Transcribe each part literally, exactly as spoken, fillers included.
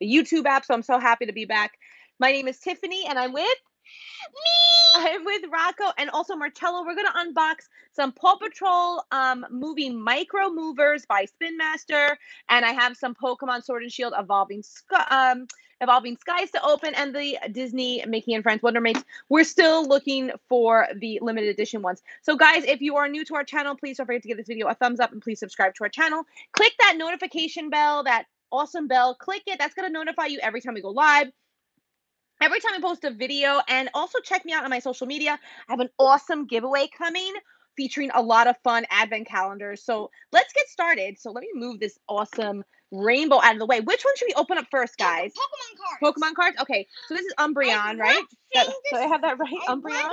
the YouTube app, so I'm so happy to be back. My name is Tiffany, and I'm with... Me! I'm with Rocco and also Marcello. We're going to unbox some Paw Patrol um, movie micro movers by Spin Master, and I have some Pokemon Sword and Shield Evolving Sky, um, Evolving Skies to open, and the Disney Mickey and Friends Wondermates. We're still looking for the limited edition ones. So guys, if you are new to our channel, please don't forget to give this video a thumbs up and please subscribe to our channel. Click that notification bell, that awesome bell. Click it. That's going to notify you every time we go live. Every time I post a video, and also check me out on my social media. I have an awesome giveaway coming featuring a lot of fun advent calendars. So let's get started. So let me move this awesome rainbow out of the way. Which one should we open up first, guys? Pokemon cards. Pokemon cards? Okay. So this is Umbreon, right? That, so I have that right? Umbreon?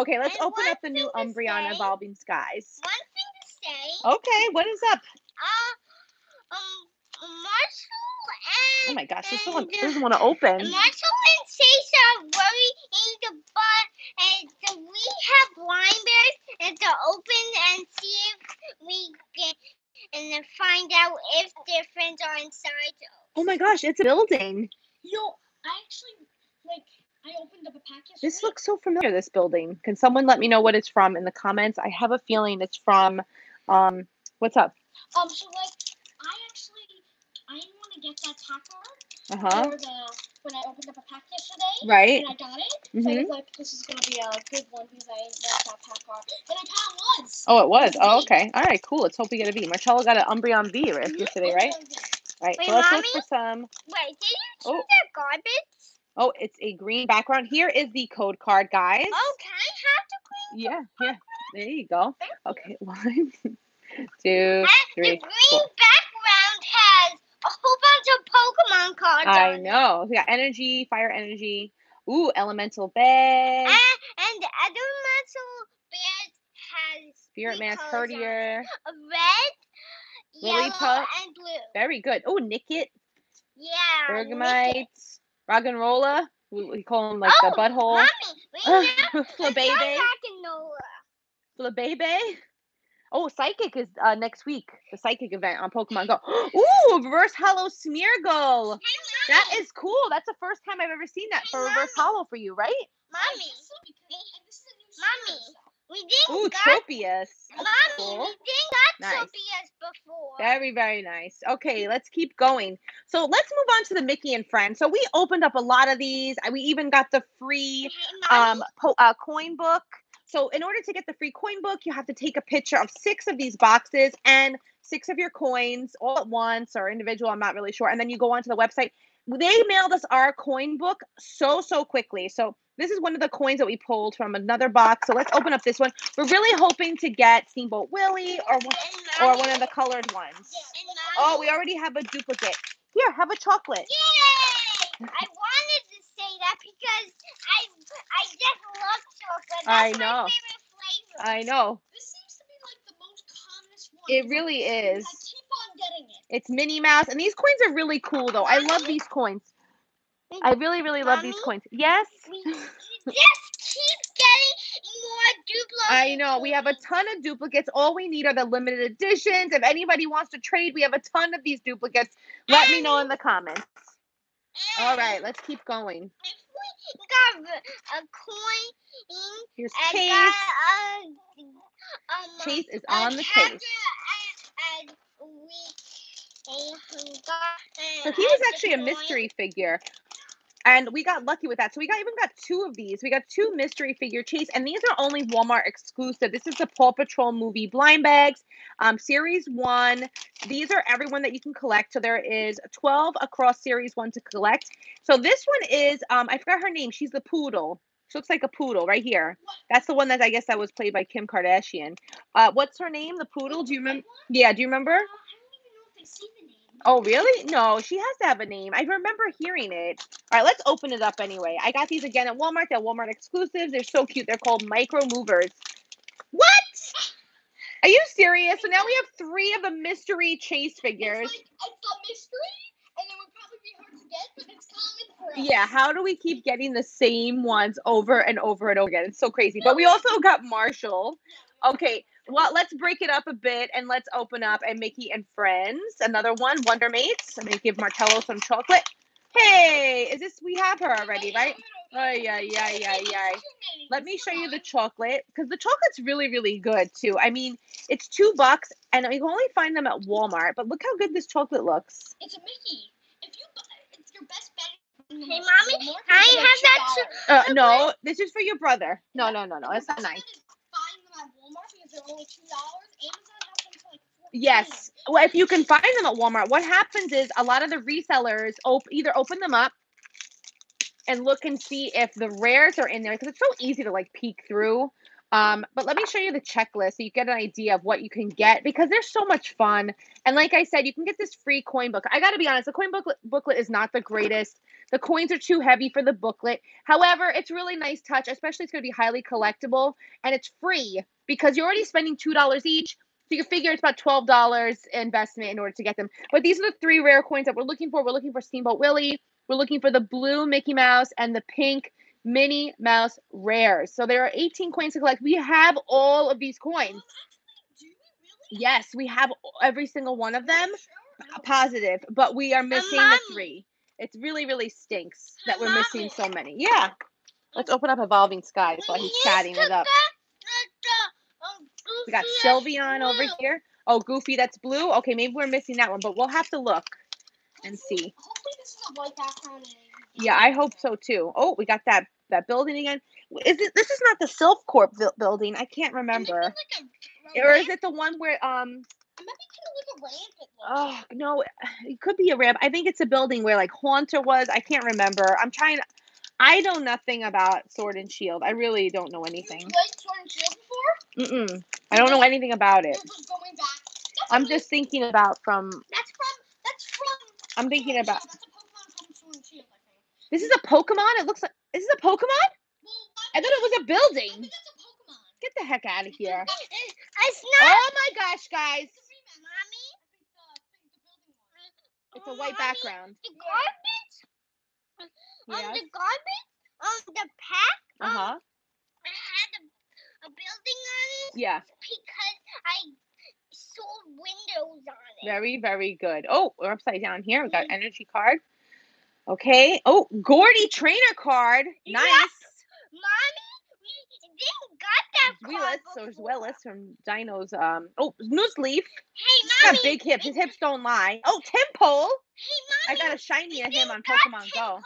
Okay, let's open up the new Umbreon Evolving Skies. One thing to say. Okay, what is up? Uh, um, Marshall. And, oh my gosh, this one doesn't want to open. Marshall and Chase are worrying the butt, and so we have blind bears and to open and see if we get and then find out if their friends are inside. Oh my gosh, it's a building. Yo, I actually like I opened up a package. This looks so familiar, this building. Can someone let me know what it's from in the comments? I have a feeling it's from um what's up? Um so like I actually I didn't want to get that tackle uh-huh. the, when I opened up a pack yesterday. Right. And I got it. Mm-hmm. So I was like, this is going to be a good one because I didn't get that tackle. And I kind of was. Oh, it was. Oh, okay. All right, cool. Let's hope we get a V. Marcello got an Umbreon V right mm-hmm. yesterday, right? All right. Wait, so let's Mommy? Look for some. Wait, did you choose oh. that garbage? Oh, it's a green background. Here is the code card, guys. Oh, can I have the green? Yeah, the yeah. There you go. Thank okay, you. One, two, three, the green four. Background has a whole bunch of Pokemon cards. I on know. It. We got energy, fire energy. Ooh, elemental bag. Uh, and the other elemental bag has Spirit Mask, Herdier, red, Lily Pup, and blue. Very good. Oh, Nickit. Yeah. Bergamite, Roggenrola. We, we call them like oh, the butthole. Mommy, we Flabébé. Flabébé. Oh, Psychic is uh, next week. The Psychic event on Pokemon Go. Ooh, Reverse Hollow Smeargle. Hey, that is cool. That's the first time I've ever seen that hey, for Mommy. Reverse Hollow for you, right? Mommy. Mommy. We didn't Ooh, got... Tropius. Mommy, cool. we didn't got nice. Tropius before. Very, very nice. Okay, let's keep going. So let's move on to the Mickey and Friends. So we opened up a lot of these. We even got the free hey, um, po uh, coin book. So in order to get the free coin book, you have to take a picture of six of these boxes and six of your coins all at once or individual. I'm not really sure. And then you go onto the website. They mailed us our coin book so, so quickly. So this is one of the coins that we pulled from another box. So let's open up this one. We're really hoping to get Steamboat Willie or one, or one of the colored ones. Oh, we already have a duplicate. Here, have a chocolate. Yay! I wanted to say that because I I just love chocolate. That's I know. My favorite flavor. I know. This seems to be like the most commonest one. It really is. I keep on getting it. It's Minnie Mouse, and these coins are really cool though. Mommy? I love these coins. I really, really Mommy? Love these coins. Yes. We just keep getting more duplicates. I know. We have a ton of duplicates. All we need are the limited editions. If anybody wants to trade, we have a ton of these duplicates. Let and me know in the comments. All right, let's keep going. Got a coin. Here's Chase. Got a, um, Chase is on the case. And, and we got, so he was actually a mystery figure, and we got lucky with that. So we got even got two of these. We got two mystery figure Chase, and these are only Walmart exclusive. This is the Paw Patrol movie blind bags, um, series one. These are everyone that you can collect. So there is twelve across series one to collect. So this one is, um, I forgot her name. She's the poodle. She looks like a poodle right here. That's the one that I guess that was played by Kim Kardashian. Uh, what's her name? The poodle. Do you remember? Yeah. Do you remember? I don't even know if I see the name. Oh, really? No, she has to have a name. I remember hearing it. All right, let's open it up anyway. I got these again at Walmart. They're Walmart exclusives. They're so cute. They're called micro movers. What? Are you serious? So now we have three of the mystery Chase figures. It's like, it's a mystery, and it would probably be hard to get, but it's common for us. Yeah, how do we keep getting the same ones over and over and over again? It's so crazy. But we also got Marshall. Okay. Well, let's break it up a bit and let's open up a Mickey and Friends. Another one, Wondermates. I'm going to give Marcello some chocolate. Hey, is this, we have her already, right? Oh, yeah, yeah, yeah, yeah. Let me show you the chocolate, because the chocolate's really, really good, too. I mean, it's two bucks, and you can only find them at Walmart, but look how good this chocolate looks. It's a Mickey. If you buy, it's your best bet. Hey, Mommy, I have that too. Uh, no, this is for your brother. No, no, no, no, that's not nice. Yes. Well, if you can find them at Walmart, what happens is a lot of the resellers op either open them up and look and see if the rares are in there, because it's so easy to like peek through. Um, but let me show you the checklist so you get an idea of what you can get, because there's so much fun. And like I said, you can get this free coin book. I got to be honest, the coin booklet, booklet is not the greatest. The coins are too heavy for the booklet. However, it's really nice touch, especially it's going to be highly collectible, and it's free because you're already spending two dollars each. So you figure it's about twelve dollars investment in order to get them. But these are the three rare coins that we're looking for. We're looking for Steamboat Willie. We're looking for the blue Mickey Mouse and the pink Minnie Mouse rares. So there are eighteen coins to collect. We have all of these coins. Um, actually, do we really? Yes, we have every single one of them. Sure? Positive, but we are missing the three. It really, really stinks that we're missing so many. Yeah. Let's open up Evolving Skies while he's chatting it up. We got Sylvie on over here. Oh, Goofy, that's blue. Okay, maybe we're missing that one, but we'll have to look and see. Hopefully this is a white background. Yeah, I hope so, too. Oh, we got that that building again. Is it, this is not the Silph Corp building. I can't remember. Like a, a or is it the one where... um? It might be kind of like a ramp. Oh, no. It could be a ramp. I think it's a building where, like, Haunter was. I can't remember. I'm trying... I know nothing about Sword and Shield. I really don't know anything. You played Sword and Shield before? Mm-mm. I don't know anything about it. Just going back. I'm really just thinking about from... That's from... That's from... I'm thinking about... That's a Pokemon from Sword and Shield, I think. This is a Pokemon? It looks like... Is this a Pokemon? Well, I, I thought it was a building. I think that's a Pokemon. Get the heck out of here. It's not... Oh my gosh, guys. It's a, Mommy? It's a white background. The garbage? Yes. On the garbage, on the pack, um, uh-huh. I had a, a building on it. Yeah. Because I sold windows on it. Very, very good. Oh, we're upside down here. We got mm-hmm. energy card. Okay. Oh, Gordy trainer card. Nice. Yes. Mommy, we didn't got that card. Willis, so Willis from Dino's. Um. Oh, Newsleaf. Hey, Mommy. He's got big hips. His hips don't lie. Oh, Timpole. Hey, Mommy. I got a shiny of him on Pokemon Go.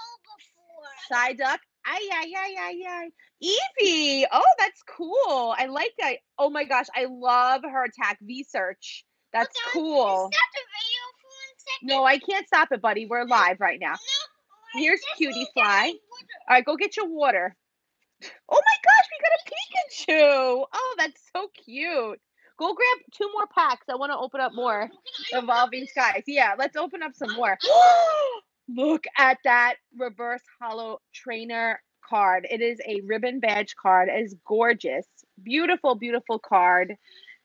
Psyduck. Ay, ay, ay, ay, ay. Eevee. Oh, that's cool. I like that. Oh, my gosh. I love her attack. V-Search. That's well, cool. Stop the video for one second. No, I can't stop it, buddy. We're live right now. No, here's Cutie Fly. All right, go get your water. Oh, my gosh. We got a Pikachu. Oh, that's so cute. Go grab two more packs. I want to open up more Evolving Skies. Yeah, let's open up some more. Look at that reverse holo trainer card. It is a ribbon badge card. It is gorgeous. Beautiful, beautiful card.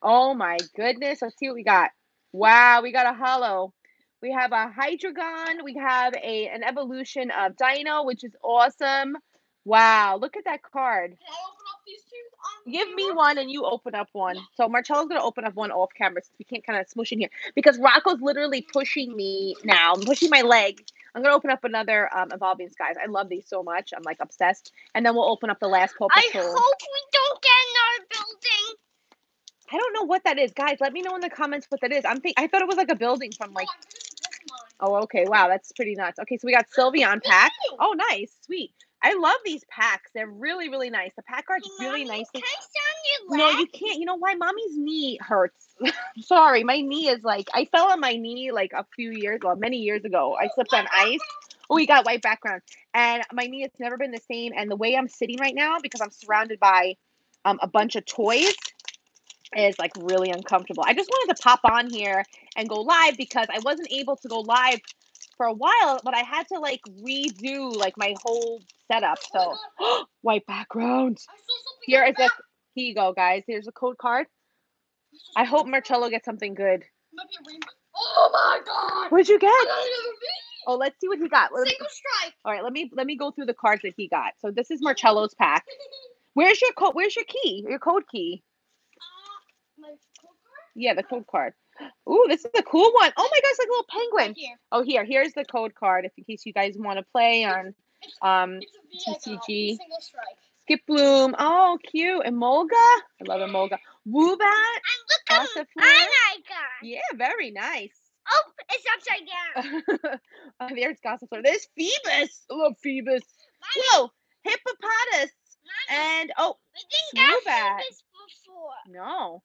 Oh my goodness. Let's see what we got. Wow, we got a holo. We have a Hydreigon. We have a an evolution of Dino, which is awesome. Wow, look at that card. Can I open up these two? Give me one and you open up one. Yeah. So Marcello's going to open up one off camera since we can't kind of smoosh in here. Because Rocco's literally pushing me now. I'm pushing my leg. I'm going to open up another um, Evolving Skies. I love these so much. I'm, like, obsessed. And then we'll open up the last Paw Patrol. I hope we don't get another building. I don't know what that is. Guys, let me know in the comments what that is. I'm think I thought it was, like, a building from, like... Oh, okay. Wow, that's pretty nuts. Okay, so we got Sylveon pack. Oh, nice. Sweet. I love these packs. They're really, really nice. The pack art's hey, really nice. Can I sit on your lap? No, you can't. You know why? Mommy's knee hurts. I'm sorry. My knee is like, I fell on my knee like a few years, well, many years ago. I slipped on ice. Oh, you got white background. And my knee has never been the same. And the way I'm sitting right now, because I'm surrounded by um, a bunch of toys, is like really uncomfortable. I just wanted to pop on here and go live because I wasn't able to go live for a while, but I had to like redo like my whole setup. So oh white background. Here is a here you go, guys. Here's a code card. I hope Marcello gets something good. Oh my god! What'd you get? Oh, let's see what he got. Single strike. All right, let me let me go through the cards that he got. So this is Marcello's pack. Where's your code? Where's your key? Your code key? Uh, my code card? Yeah, the code card. Ooh, this is a cool one. Oh my gosh, like a little penguin. Here. Oh, here. Here's the code card if in case you guys want to play on um it's T C G. Skip Bloom. Oh, cute. Emolga. I love Emolga. Woobat. And look at Gossifleur. Yeah, very nice. Oh, it's upside down. Oh, there's Gossifleur. There's Phoebus. I love Phoebus. Mommy. Whoa, Hippopotas. Mommy. And, oh, Woobat. No.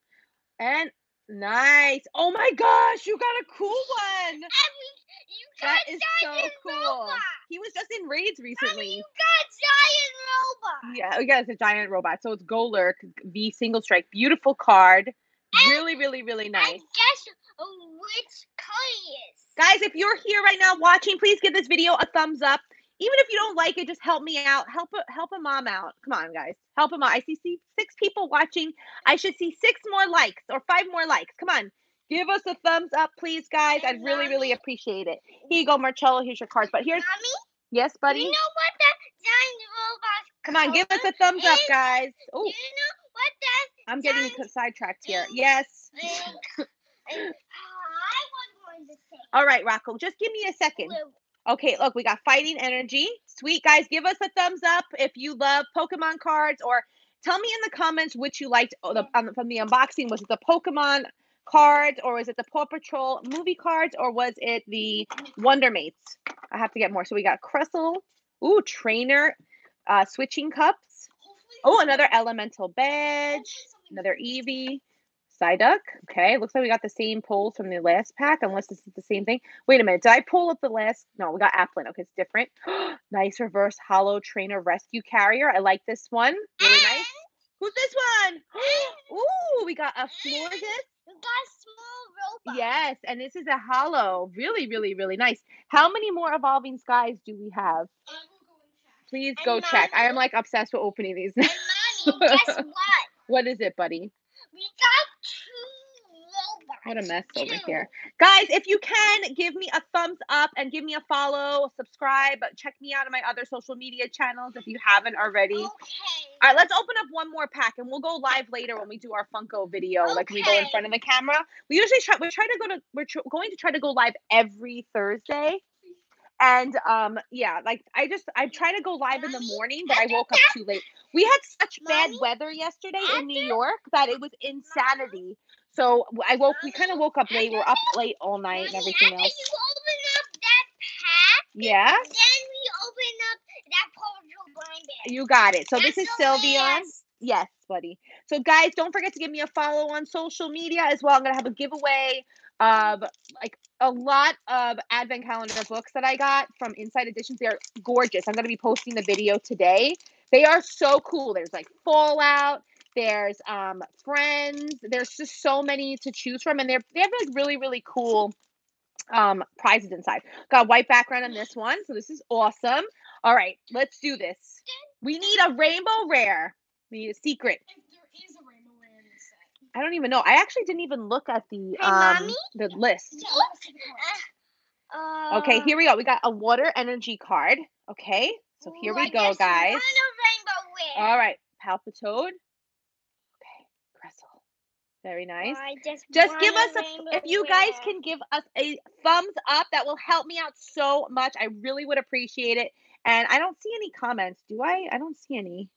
And nice. Oh my gosh, you got a cool one. And we, you got that is giant so cool. Robot. He was just in raids recently. Mommy, you got a giant robot. Yeah, we got a giant robot. So it's Golurk, the single strike. Beautiful card. And really, really, really nice. I guess which color it is. Guys, if you're here right now watching, please give this video a thumbs up. Even if you don't like it, just help me out. Help help a mom out. Come on, guys. Help a mom. I see, see six people watching. I should see six more likes or five more likes. Come on. Give us a thumbs up, please, guys. I'd Mommy. really, really appreciate it. Here you go, Marcello. Here's your cards. But here's... Mommy? Yes, buddy? You know what that giant robot... Come on. Give us a thumbs up, guys. Oh, you know what that... I'm getting sidetracked here. Yes. Like, I want one to say. All right, Rocco. Just give me a second. Okay, look, we got Fighting Energy. Sweet, guys, give us a thumbs up if you love Pokemon cards, or tell me in the comments which you liked from the unboxing. Was it the Pokemon cards, or was it the Paw Patrol movie cards, or was it the Wondermates? I have to get more. So we got Cressel. Ooh, Trainer. Uh, Switching Cups. Oh, another Elemental Badge. Another Eevee. Psyduck. Okay, looks like we got the same pulls from the last pack, unless this is the same thing. Wait a minute, did I pull up the last? No, we got Applin. Okay, it's different. Nice reverse hollow trainer rescue carrier. I like this one. Really nice. Who's this one? Ooh, we got a Florgus. We got a small robot. Yes, and this is a hollow. Really, really, really nice. How many more Evolving Skies do we have? Please go and check. Mommy, I am like obsessed with opening these. And Mommy, guess what? What is it, buddy? We got What a mess over here. Guys, if you can, give me a thumbs up and give me a follow, subscribe, check me out on my other social media channels if you haven't already. Okay. All right, let's open up one more pack, and we'll go live later when we do our Funko video. Okay. Like, we go in front of the camera. We usually try, we try to go to, we're tr going to try to go live every Thursday. And, um, yeah, like, I just, I try to go live Mommy, in the morning, but I woke that, up too late. We had such Mommy, bad weather yesterday after, in New York that it was insanity. Mommy, So I woke. We kind of woke up late. We were up late all night and everything else. You open up that pack. Yeah. Then we open up that Paw Patrol blind bag. You got it. So this is Sylvia. Yes, buddy. So guys, don't forget to give me a follow on social media as well. I'm gonna have a giveaway of like a lot of advent calendar books that I got from Inside Editions. They're gorgeous. I'm gonna be posting the video today. They are so cool. There's like Fallout. There's um Friends. There's just so many to choose from, and they're they have like really really cool um prizes inside. Got a white background on this one, so this is awesome. All right, let's do this. We need a rainbow rare. We need a secret. If there is a rainbow rare in this set. I don't even know. I actually didn't even look at the hey, um Mommy? the list. Uh, okay, here we go. We got a water energy card. Okay, so here ooh, we I go, guys. Rainbow rare. All right, Palpitoad. Very nice. Oh, just just give us a, if you guys can give us a thumbs up, that will help me out so much. I really would appreciate it. And I don't see any comments, do I? I don't see any.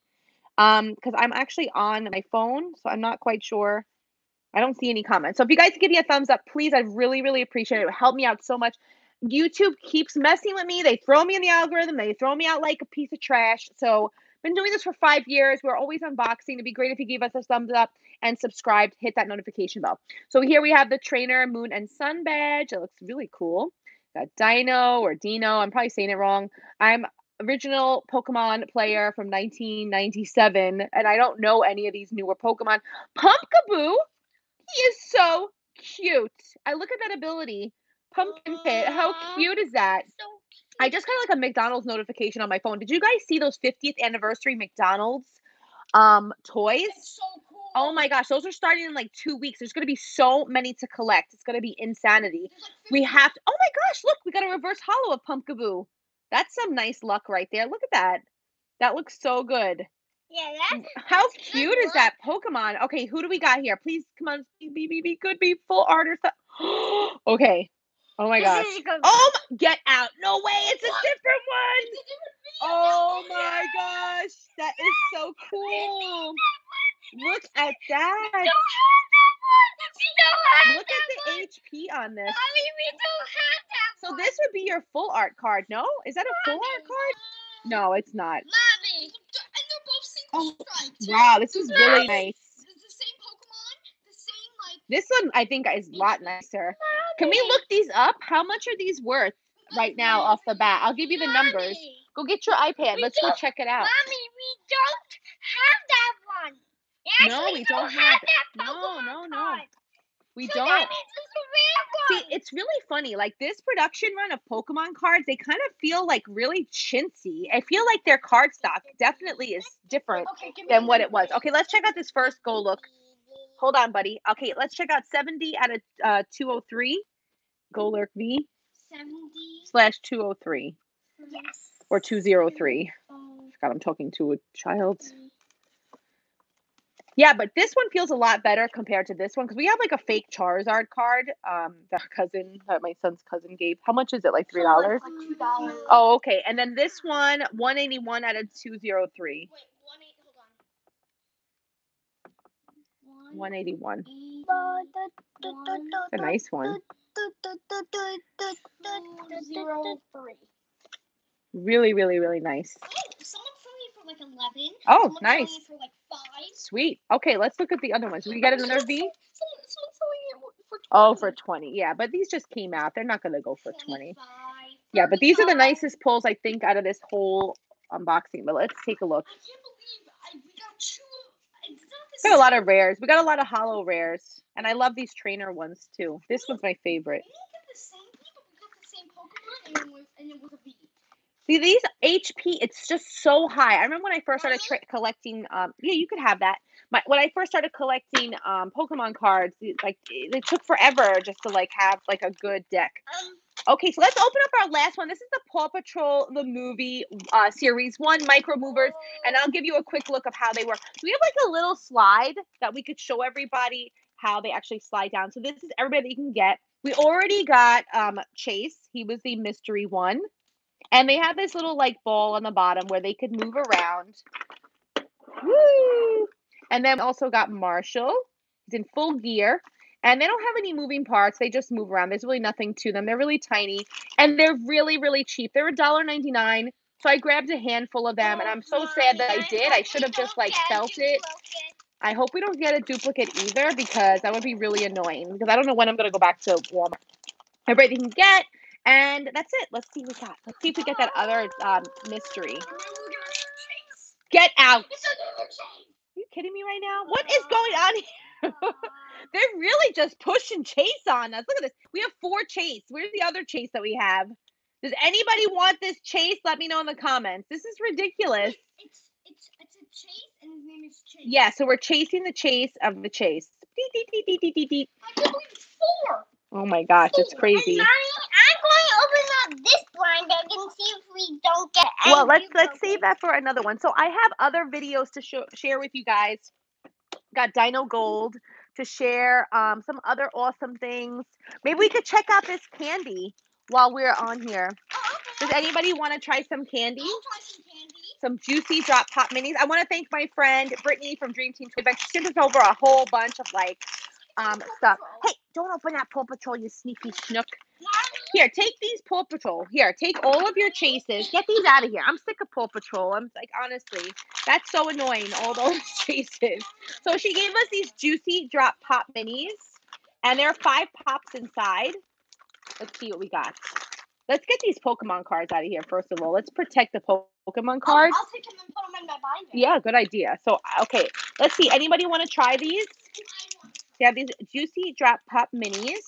Um, because I'm actually on my phone, so I'm not quite sure. I don't see any comments. So if you guys give me a thumbs up, please, I'd really, really appreciate it. It would help me out so much. YouTube keeps messing with me. They throw me in the algorithm. They throw me out like a piece of trash. So been doing this for five years. We're always unboxing. It'd be great if you gave us a thumbs up and subscribe. Hit that notification bell. So here we have the Trainer, Moon, and Sun badge. It looks really cool. Got Dino or Dino. I'm probably saying it wrong. I'm original Pokemon player from nineteen ninety-seven, and I don't know any of these newer Pokemon. Pumpkaboo. He is so cute. I look at that ability. Pumpkin Pit. How cute is that? So I just got like a McDonald's notification on my phone. Did you guys see those fiftieth anniversary McDonald's um toys? It's so cool. Oh my gosh, those are starting in like two weeks. There's gonna be so many to collect. It's gonna be insanity. We have to, oh my gosh, look, we got a reverse hollow of Pumpkaboo. That's some nice luck right there. Look at that. That looks so good. Yeah, that's how cute is that Pokemon? Okay, who do we got here? Please come on, be be be good, be full art or something. Okay. Oh my gosh. Oh, my, get out. No way. It's a different one. It's a different video. Oh my gosh. That is so cool. Look at that. We don't have that one. We don't have Look that at the one. H P on this. I mean, we don't have that so one. So this would be your full art card, no? Is that a Mommy. full art card? No, it's not. Mommy. And they're both single oh, stripes. Wow, this is really nice. It's the same Pokemon. The same, like... This one, I think, is a lot nicer. Mommy. Can we look these up? How much are these worth right Mommy. now off the bat? I'll give you the Mommy. numbers. Go get your iPad. We Let's go check it out. Mommy, we don't have that one. Actually, no, we don't, don't have that. No, no, no. We so don't. That means it's a rare one. See, it's really funny. Like this production run of Pokemon cards, they kind of feel like really chintzy. I feel like their card stock definitely is different okay, than what it was. Okay, let's check out this first go look. Hold on, buddy. Okay, let's check out seventy out of uh, two oh three. Go lurk V. seventy slash two oh three. Yes. Or two oh three. Oh. I forgot I'm talking to a child. Yeah, but this one feels a lot better compared to this one because we have like a fake Charizard card um, that cousin, that my son's cousin gave. How much is it? Like three dollars? Like two dollars. Oh, okay. And then this one, one eighty one out of two zero three. Wait, one eight. Hold on. One eighty one. A nice one. two zero three. Really, really, really nice. Like eleven. Oh, someone nice. For like five. Sweet. Okay, let's look at the other ones. We got another V. Someone, someone for oh, for twenty. Yeah, but these just came out. They're not gonna go for twenty. Yeah, but these are the nicest pulls I think out of this whole unboxing. But let's take a look. I can't believe I, we got two. It's not the got a lot of rares. We got a lot of hollow rares, and I love these trainer ones too. This we, one's my favorite. We didn't get the same thing, but we got the same Pokemon, and it was, and it was a V. See, these H P, it's just so high. I remember when I first started tra collecting, um, yeah, you could have that. My, when I first started collecting um, Pokemon cards, it, like, it, it took forever just to, like, have, like, a good deck. Okay, so let's open up our last one. This is the Paw Patrol, the movie uh, series one, Micro Movers, and I'll give you a quick look of how they work. So we have, like, a little slide that we could show everybody how they actually slide down. So this is everybody that you can get. We already got um, Chase. He was the mystery one. And they have this little, like, ball on the bottom where they could move around. Woo! And then also got Marshall. He's in full gear. And they don't have any moving parts. They just move around. There's really nothing to them. They're really tiny. And they're really, really cheap. They're one ninety-nine. So I grabbed a handful of them. And I'm so sad that I did. I should have just, like, felt it. I hope we don't get a duplicate either because that would be really annoying. Because I don't know when I'm going to go back to Walmart. Everybody can get. And that's it. Let's see what we got. Let's see if we get that other um, mystery. Get out. Are you kidding me right now? What is going on here? They're really just pushing Chase on us. Look at this. We have four Chase. Where's the other Chase that we have? Does anybody want this Chase? Let me know in the comments. This is ridiculous. It's, it's, it's a Chase and his name is Chase. Yeah, so we're chasing the Chase of the Chase. I can't believe it's four. Oh my gosh, it's crazy. I'm going to open up this blind bag and see if we don't get any. Well, let's let's save that for another one. So I have other videos to show, share with you guys. Got Dino Gold to share, um, some other awesome things. Maybe we could check out this candy while we're on here. Oh, okay. Does anybody want to try some candy? I'll try some candy. Some Juicy Drop Pop minis. I want to thank my friend Brittany from Dream Team. She sent us over a whole bunch of like um stuff. Hey, don't open that Paw Patrol, you sneaky schnook. Here, take these Paw Patrol. Here, take all of your chases. Get these out of here. I'm sick of Paw Patrol. I'm like, honestly, that's so annoying, all those chases. So she gave us these Juicy Drop Pop minis, and there are five pops inside. Let's see what we got. Let's get these Pokemon cards out of here, first of all. Let's protect the Pokemon cards. I'll, I'll take them and put them in my binder. Yeah, good idea. So, okay, let's see. Anybody want to try these? They have these Juicy Drop Pop minis.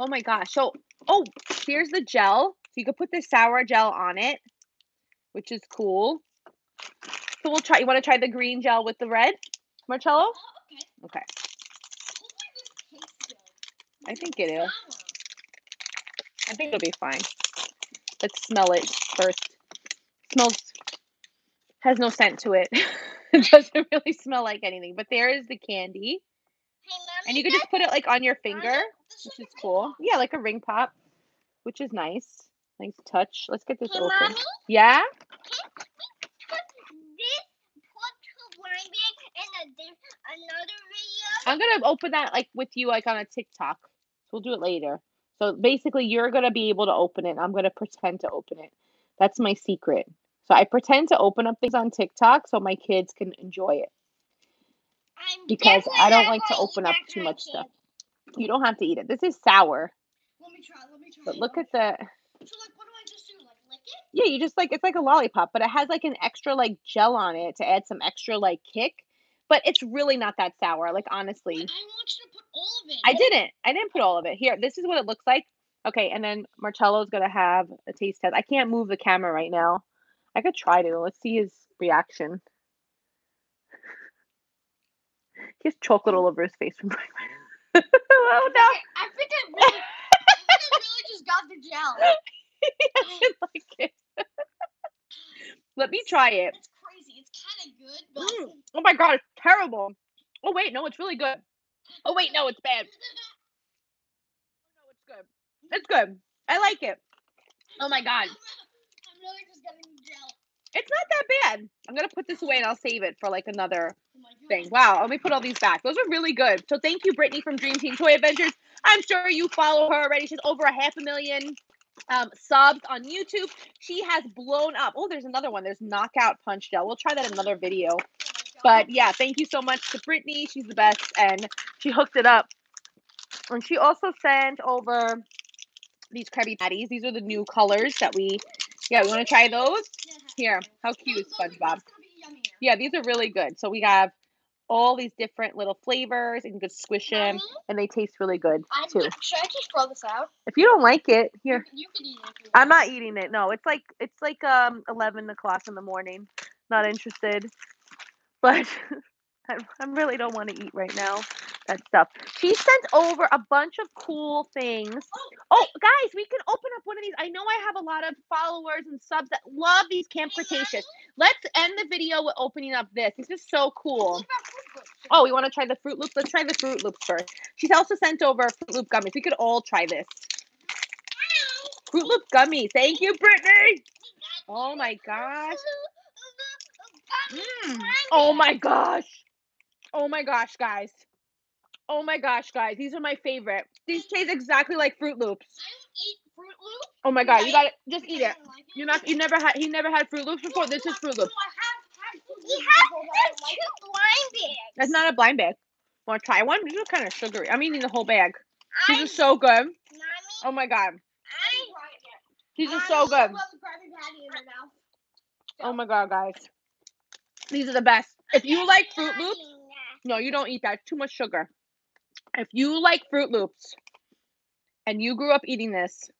Oh my gosh. So, oh, here's the gel. So you can put the sour gel on it, which is cool. So we'll try. You want to try the green gel with the red, Marcello? Oh, okay. Okay. I think it is. I think it'll be fine. Let's smell it first. It smells, has no scent to it. It doesn't really smell like anything, but there is the candy. And you could just put it like on your finger, which is cool. Yeah, like a ring pop, which is nice. Nice touch. Let's get this hey, open. Mommy, yeah? Can we put this in a, in another video? I'm going to open that like with you like on a TikTok. So we'll do it later. So basically you're going to be able to open it. And I'm going to pretend to open it. That's my secret. So I pretend to open up things on TikTok so my kids can enjoy it. I'm because I don't like to open up too much kid. stuff. You don't have to eat it. This is sour. Let me try. Let me try. But look at the... So, like, what do I just do? Like, lick it? Yeah, you just, like, it's like a lollipop, but it has, like, an extra, like, gel on it to add some extra, like, kick. But it's really not that sour, like, honestly. Wait, I want you to put all of it. I didn't. I didn't put all of it. Here, this is what it looks like. Okay, and then Marcello's going to have a taste test. I can't move the camera right now. I could try to. Let's see his reaction. He has chocolate all over his face from my Oh, no. Okay, I think I really, I think I really just got the gel. I like it. Let me try it. It's crazy. It's kind of good, but mm. Oh my god, it's terrible. Oh wait, no, it's really good. Oh wait, no, it's bad. No, it's good. It's good. I like it. Oh my god. I'm really just getting gel. It's not that bad. I'm gonna put this away and I'll save it for like another thing. Wow, let me put all these back. Those are really good. So thank you, Brittany from Dream Team Toy Adventures. I'm sure you follow her already. She's over a half a million. Um, subs on YouTube. She has blown up. Oh, there's another one. There's knockout punch gel. We'll try that in another video. But yeah, thank you so much to Brittany. She's the best, and she hooked it up. And she also sent over these Krabby Patties. These are the new colors that we. Yeah, we want to try those. Here, how cute, SpongeBob. Yeah, these are really good. So we have all these different little flavors, and you can squish them, and they taste really good too. Not, should I just throw this out? If you don't like it, here. You can, you can eat it. I'm not eating it. No, it's like it's like um eleven o'clock in the morning. Not interested. But I, I really don't want to eat right now. That stuff. She sent over a bunch of cool things. Oh, oh guys, we can open up one of these. I know I have a lot of followers and subs that love these Camp Cretaceous. Let's end the video with opening up this. This is so cool. Oh, we want to try the Fruit Loops? Let's try the Fruit Loops first. She's also sent over Fruit Loop gummies. We could all try this. Fruit Loop gummies. Thank you, Brittany. Oh my gosh. Mm. Oh my gosh. Oh my gosh, guys. Oh my gosh, guys. These are my favorite. These taste exactly like Fruit Loops. I don't eat Fruit Loops. Oh my god, you gotta just eat it. You're not you never had he never had Fruit Loops before. This is Fruit Loops. He has two blind bags. That's not a blind bag. Wanna try one? These are kind of sugary. I'm eating the whole bag. These are so good. Oh my god. These are so good. Oh my god, guys. These are the best. If you like Fruit Loops, no, you don't eat that. Too much sugar. If you like Fruit Loops and you grew up eating this,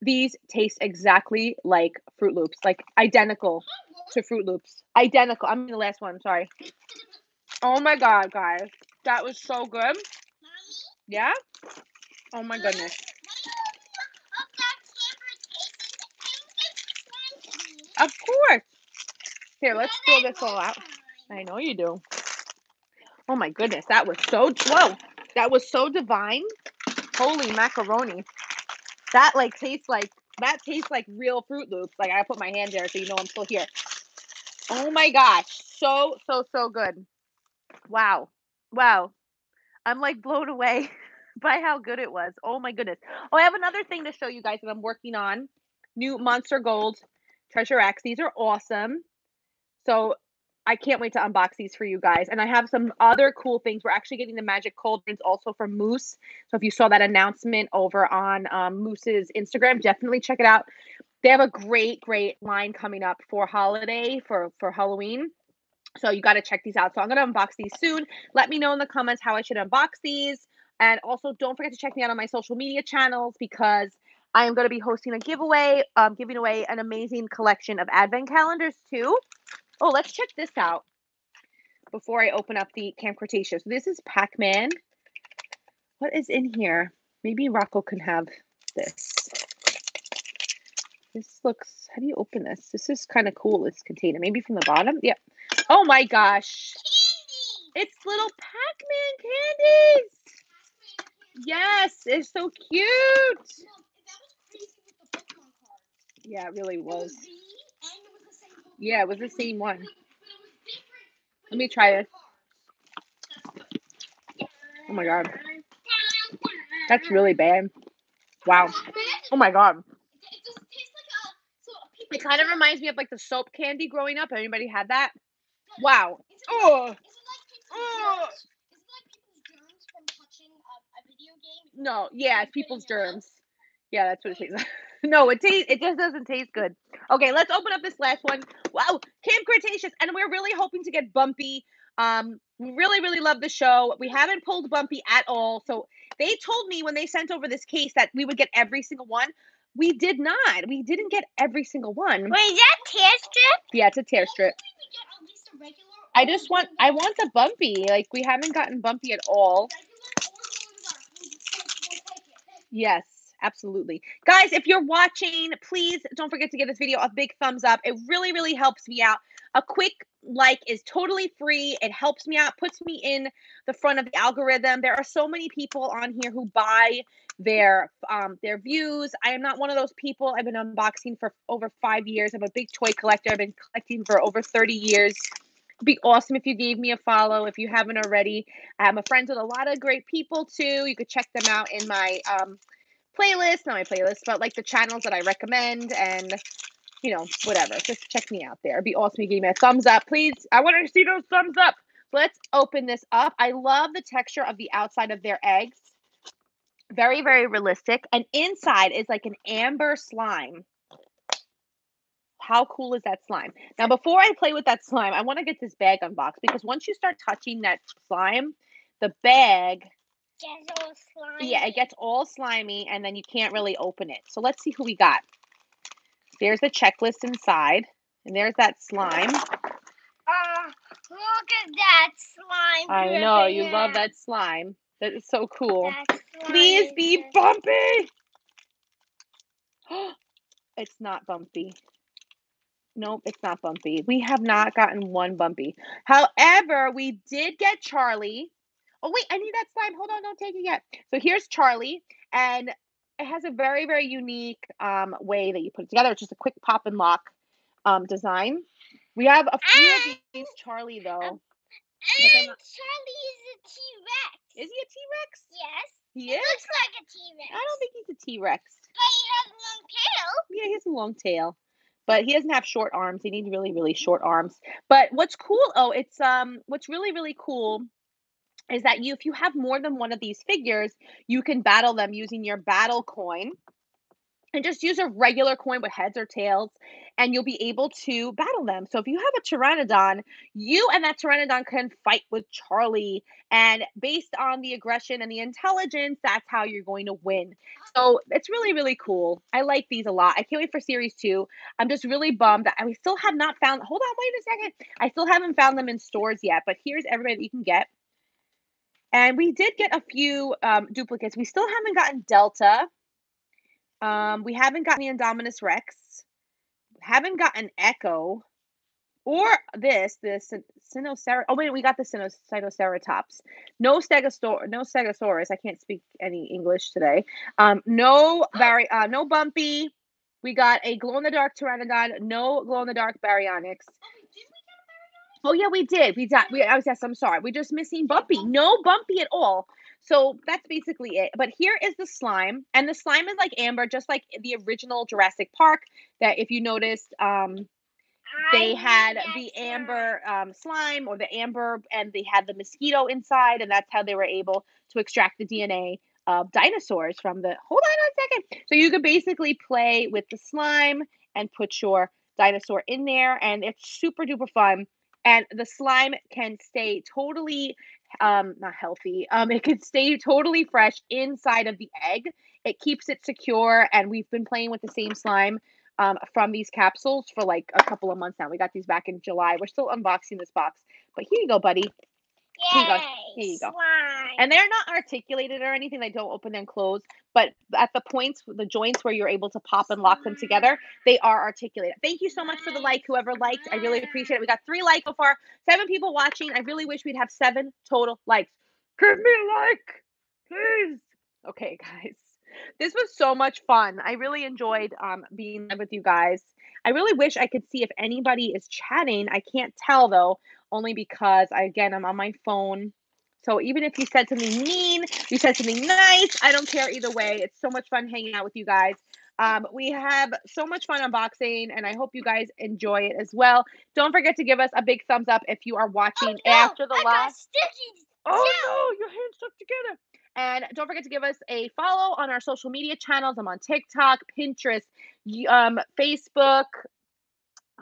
these taste exactly like Fruit Loops, like identical to Fruit Loops. Identical. I'm the last one. Sorry. Oh my god, guys, that was so good. Mommy? Yeah. Oh my goodness. Of course. Here, let's throw this all out. I know you do. Oh my goodness, that was so, whoa, that was so divine. Holy macaroni. That like tastes like, that tastes like real Fruit Loops. Like I put my hand there so you know I'm still here. Oh my gosh, so, so, so good. Wow, wow. I'm like blown away by how good it was. Oh my goodness. Oh, I have another thing to show you guys that I'm working on. New Monster Gold Treasure Axe. These are awesome. So I can't wait to unbox these for you guys. And I have some other cool things. We're actually getting the magic cauldrons also from Moose. So if you saw that announcement over on um, Moose's Instagram, definitely check it out. They have a great, great line coming up for holiday, for, for Halloween. So you got to check these out. So I'm going to unbox these soon. Let me know in the comments how I should unbox these. And also don't forget to check me out on my social media channels because I am going to be hosting a giveaway, um, giving away an amazing collection of advent calendars too. Oh, let's check this out before I open up the Camp Cretaceous. This is Pac-Man. What is in here? Maybe Rocco can have this. This looks, how do you open this? This is kind of cool, this container. Maybe from the bottom? Yep. Oh my gosh. It's little Pac-Man candies. Pac-Man candy. Yes, it's so cute. No, that was crazy with the Pokemon cards. Yeah, it really was. It was the, and it was the same Pokemon. Yeah, it was the same one. But it was different. Let me try this. Oh my god. That's really bad. Wow. Oh my god. It kind of reminds me of like the soap candy growing up. Anybody had that? Wow. Oh. Oh. No. Yeah, it's people's germs. Yeah, that's what it tastes like. No, it tastes. It just doesn't taste good. Okay, let's open up this last one. Wow, Camp Cretaceous, and we're really hoping to get Bumpy. Um, we really, really love the show. We haven't pulled Bumpy at all. So they told me when they sent over this case that we would get every single one. We did not. We didn't get every single one. Wait, is that a tear strip? Yeah, it's a tear strip. I, we get at least a regular I just want, I want the Bumpy. Like, we haven't gotten Bumpy at all. Yes, absolutely. Guys, if you're watching, please don't forget to give this video a big thumbs up. It really, really helps me out. A quick like is totally free. It helps me out, puts me in the front of the algorithm. There are so many people on here who buy their um, their views. I am not one of those people. I've been unboxing for over five years. I'm a big toy collector. I've been collecting for over thirty years. It'd be awesome if you gave me a follow if you haven't already. I'm a friend with a lot of great people too. You could check them out in my um, playlist, not my playlist, but like the channels that I recommend and you know, whatever. Just check me out there. It'd be awesome if you gave me a thumbs up, please. I want to see those thumbs up. Let's open this up. I love the texture of the outside of their eggs. Very, very realistic. And inside is like an amber slime. How cool is that slime? Now, before I play with that slime, I want to get this bag unboxed because once you start touching that slime, the bag gets all slimy. Yeah, it gets all slimy and then you can't really open it. So let's see who we got. There's the checklist inside, and there's that slime. Oh, look at that slime. I know, you love that slime. That is so cool. Please be Bumpy. It's not Bumpy. Nope, it's not Bumpy. We have not gotten one Bumpy. However, we did get Charlie. Oh, wait, I need that slime. Hold on, don't take it yet. So here's Charlie, and it has a very, very unique um, way that you put it together. It's just a quick pop and lock um, design. We have a few and, of these, Charlie, though. Um, and not... Charlie is a T-Rex. Is he a T-Rex? Yes. He is? He looks like a T-Rex. I don't think he's a T-Rex. But he has a long tail. Yeah, he has a long tail. But he doesn't have short arms. He needs really, really short arms. But what's cool, oh, it's um, what's really, really cool is that you, if you have more than one of these figures, you can battle them using your battle coin. And just use a regular coin with heads or tails, and you'll be able to battle them. So if you have a Pteranodon, you and that Pteranodon can fight with Charlie. And based on the aggression and the intelligence, that's how you're going to win. So it's really, really cool. I like these a lot. I can't wait for series two. I'm just really bummed that I still have not found, hold on, wait a second. I still haven't found them in stores yet, but here's everybody that you can get. And we did get a few um, duplicates. We still haven't gotten Delta. Um, we haven't gotten the Indominus Rex. Haven't gotten Echo. Or this, the Cynoceratops. Oh, wait, we got the Cynoceratops. No Stegosaurus. No Stegosaurus. I can't speak any English today. Um, no, Bary uh, no Bumpy. We got a glow-in-the-dark Pteranodon. No glow-in-the-dark Baryonyx. Oh, yeah, we did. We got, we, I was, yes, I'm sorry. We're just missing Bumpy. No Bumpy at all. So that's basically it. But here is the slime. And the slime is like amber, just like the original Jurassic Park. That if you noticed, um, they had the amber um, slime or the amber, and they had the mosquito inside. And that's how they were able to extract the D N A of dinosaurs from the... Hold on a second. So you could basically play with the slime and put your dinosaur in there. And it's super duper fun. And the slime can stay totally, um, not healthy. Um, it can stay totally fresh inside of the egg. It keeps it secure. And we've been playing with the same slime um, from these capsules for like a couple of months now. We got these back in July. We're still unboxing this box. But here you go, buddy. Yay, here you go. Here you go. Slime. And they're not articulated or anything. They don't open and close. But at the points, the joints where you're able to pop and lock them together, they are articulated. Thank you so much for the like, whoever liked. I really appreciate it. We got three likes so far. Seven people watching. I really wish we'd have seven total likes. Give me a like, please. Okay, guys. This was so much fun. I really enjoyed um, being live with you guys. I really wish I could see if anybody is chatting. I can't tell, though, only because, I, again, I'm on my phone. So even if you said something mean, you said something nice, I don't care either way. It's so much fun hanging out with you guys. Um, we have so much fun unboxing, and I hope you guys enjoy it as well. Don't forget to give us a big thumbs up if you are watching oh, no, after the live. Oh, no, your hands stuck together. And don't forget to give us a follow on our social media channels. I'm on TikTok, Pinterest, um, Facebook.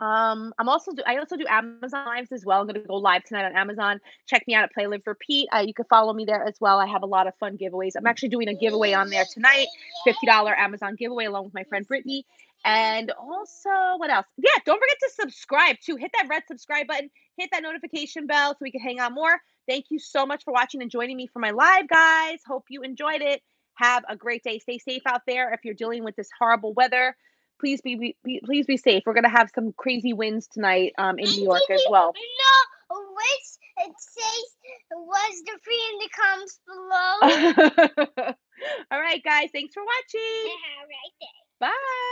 Um, I'm also do I also do Amazon lives as well. I'm going to go live tonight on Amazon. Check me out at Play, Live, Repeat. Uh, you can follow me there as well. I have a lot of fun giveaways. I'm actually doing a giveaway on there tonight, fifty dollar Amazon giveaway along with my friend Brittany. And also, what else? Yeah, don't forget to subscribe too. Hit that red subscribe button. Hit that notification bell so we can hang out more. Thank you so much for watching and joining me for my live, guys. Hope you enjoyed it. Have a great day. Stay safe out there if you're dealing with this horrible weather. Please be, be please be safe. We're gonna have some crazy winds tonight um, in New York as well. No, which it says was the free in the comments below. All right, guys. Thanks for watching. Have a great day. Bye.